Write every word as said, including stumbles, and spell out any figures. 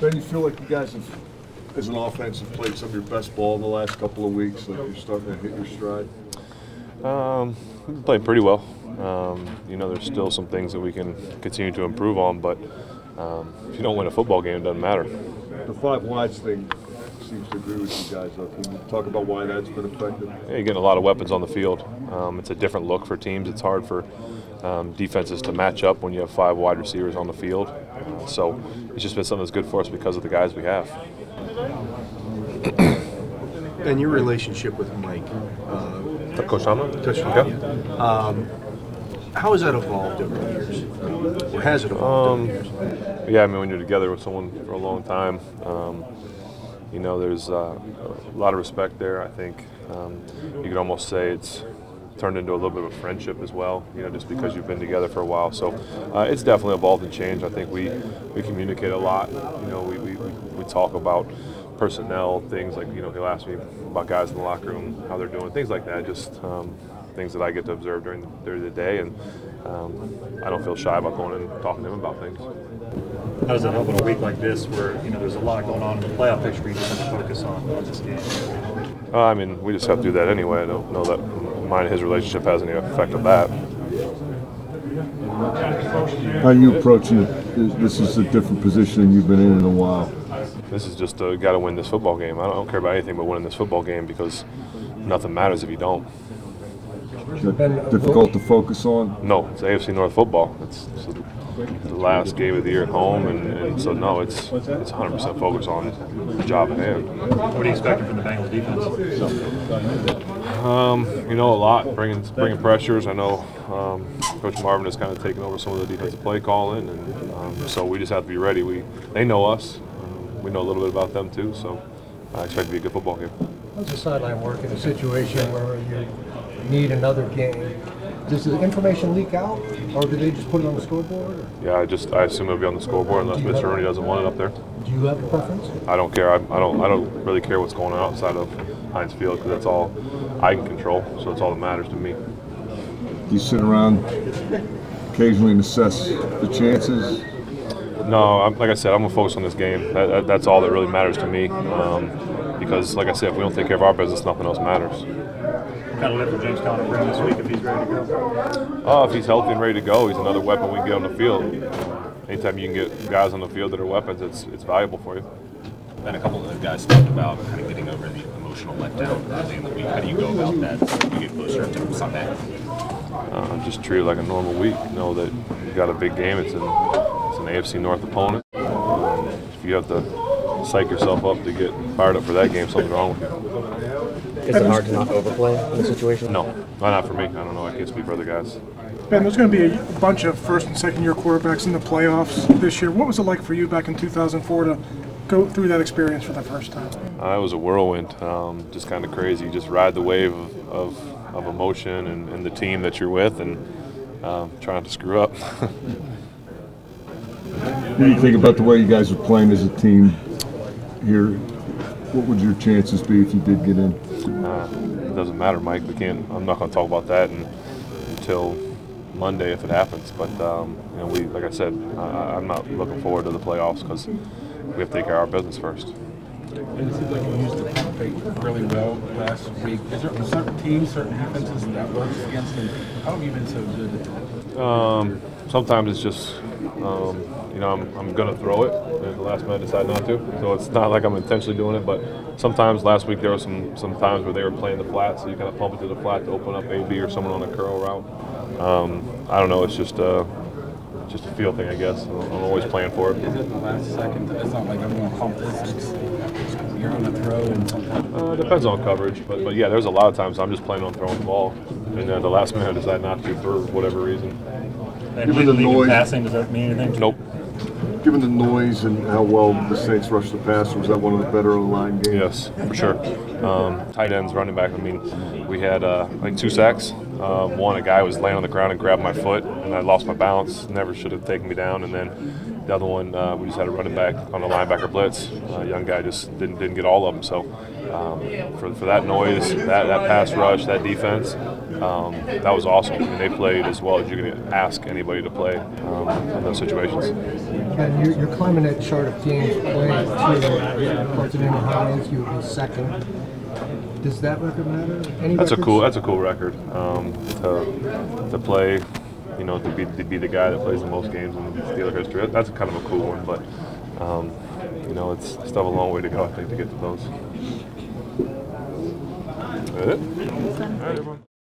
Ben, you feel like you guys have, as an offense, have played some of your best ball in the last couple of weeks, like you're starting to hit your stride? Um, we've played pretty well. Um, you know, there's still some things that we can continue to improve on, but um, if you don't win a football game, it doesn't matter. The five wides thing seems to agree with you guys. Can you talk about why that's been effective? Yeah, you're getting a lot of weapons on the field. Um, it's a different look for teams. It's hard for um, defenses to match up when you have five wide receivers on the field. Uh, so it's just been something that's good for us because of the guys we have. And your relationship with Mike, uh, Coach Tomlin? Okay. Um, how has that evolved over the years? Or has it evolved um, over the years? Yeah, I mean, when you're together with someone for a long time, um, you know, there's uh, a lot of respect there, I think. Um, you could almost say it's turned into a little bit of a friendship as well, you know, just because you've been together for a while. So uh, it's definitely evolved and changed. I think we, we communicate a lot. You know, we, we, we talk about personnel, things like, you know, he'll ask me about guys in the locker room, how they're doing, things like that, just um, things that I get to observe during the, during the day, and um, I don't feel shy about going and talking to him about things. How does that help in a week like this where, you know, there's a lot going on in the playoff picture you just have to focus on in this game? Uh, I mean, we just have to do that anyway. I don't know that mine and his relationship has any effect on that. How are you approaching it? This is a different position than you've been in in a while. This is just uh, got to win this football game. I don't, I don't care about anything but winning this football game because nothing matters if you don't. Is it difficult to focus on? No, it's A F C North football. It's, it's the last game of the year at home, and, and so no, it's it's one hundred percent focused on the job at hand. What are you expecting from the Bengals defense? Um, you know, a lot, bringing bringing pressures. I know um, Coach Marvin has kind of taken over some of the defensive play calling, and um, so we just have to be ready. We they know us. We know a little bit about them too, so I expect it to be a good football game. How's the sideline work in a situation where you need another game? Does the information leak out, or do they just put it on the scoreboard? Or? Yeah, I just I assume it'll be on the scoreboard unless Mister Rooney doesn't want it up there. Do you have a preference? I don't care. I, I don't. I don't really care what's going on outside of Heinz Field because that's all I can control. So it's all that matters to me. Do you sit around occasionally and assess the chances? No, I'm, like I said, I'm going to focus on this game. That, that, that's all that really matters to me. Um, because, like I said, if we don't take care of our business, nothing else matters. What kind of lift will James Conner bring this week if he's ready to go? Oh, if he's healthy and ready to go, he's another weapon we can get on the field. Anytime you can get guys on the field that are weapons, it's it's valuable for you. And a couple of the guys talked about kind of getting over the emotional letdown early in the week. How do you go about that as you get closer to focus on that? Uh, just treat it like a normal week. Know that you've got a big game. It's in. An A F C North opponent. Um, if you have to psych yourself up to get fired up for that game, something's wrong with you. Is it hard to not overplay in the situation? No, not for me. I don't know. I can't speak for other guys. Ben, there's going to be a bunch of first and second year quarterbacks in the playoffs this year. What was it like for you back in two thousand four to go through that experience for the first time? Uh, it was a whirlwind. Um, just kind of crazy. You just ride the wave of, of, of emotion and, and the team that you're with and uh, trying to screw up. What do you think about the way you guys are playing as a team here? What would your chances be if you did get in? Uh, it doesn't matter, Mike. We can't. I'm not going to talk about that and, until Monday if it happens. But um, you know, we, like I said, uh, I'm not looking forward to the playoffs because we have to take care of our business first. And it seems like you used the pump fake really well last week. Is there certain teams, certain defenses that works against them? How have you been so good at that? Um, sometimes it's just. Um, You know, I'm, I'm going to throw it, and the last minute I decide not to. So it's not like I'm intentionally doing it, but sometimes last week there were some, some times where they were playing the flat, so you kind of pump it to the flat to open up A B or someone on a curl route. Um, I don't know, it's just uh, just a feel thing, I guess. I'm, I'm always playing for it. Is it the last second? It's not like I'm going to pump this. You're on a throw and something. Uh, depends on coverage, but, but yeah, there's a lot of times I'm just planning on throwing the ball, and then the last minute I decide not to for whatever reason. And the noise passing, does that mean anything? Nope. Given the noise and how well the Saints rushed the passer, was that one of the better line games? Yes, for sure. Um, tight ends, running back, I mean, we had uh, like two sacks. Uh, one, a guy was laying on the ground and grabbed my foot, and I lost my balance, never should have taken me down. And then The other one, uh, we just had a running back on a linebacker blitz. Uh, young guy just didn't didn't get all of them. So um, for for that noise, that, that pass rush, that defense, um, that was awesome. I mean, they played as well as you can ask anybody to play um, in those situations. Yeah, you're, you're climbing that chart of games played to Baltimore Ravens. You were second. Does that record matter? Any that's records? a cool. That's a cool record um, to to play. You know, to be, to be the guy that plays the most games in Steeler history. That's kind of a cool one, but, um, you know, it's still a long way to go, I think, to get to those. Is that it? All right, everyone.